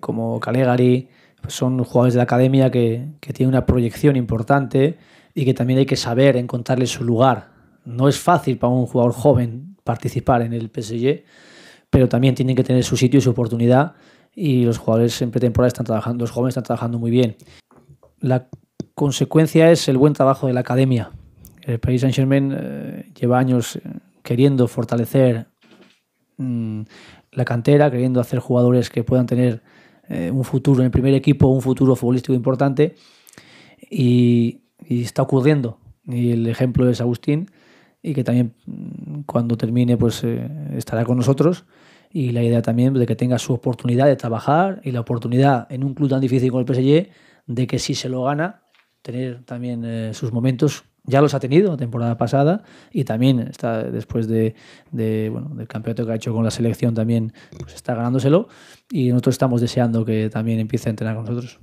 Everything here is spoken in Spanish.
como Calegari, pues son jugadores de la academia que tienen una proyección importante y que también hay que saber encontrarles su lugar. No es fácil para un jugador joven participar en el PSG, pero también tienen que tener su sitio y su oportunidad, y los jugadores en pretemporada están trabajando, los jóvenes están trabajando muy bien. La consecuencia es el buen trabajo de la academia. El Paris Saint-Germain lleva años queriendo fortalecer la cantera, queriendo hacer jugadores que puedan tener un futuro en el primer equipo, un futuro futbolístico importante, y está ocurriendo. Y el ejemplo es Agustín, y que también cuando termine pues estará con nosotros, y la idea también de que tenga su oportunidad de trabajar y la oportunidad en un club tan difícil como el PSG de que si se lo gana, tener también sus momentos. Ya los ha tenido la temporada pasada, y también está después del campeonato que ha hecho con la selección, también pues está ganándoselo, y nosotros estamos deseando que también empiece a entrenar con nosotros.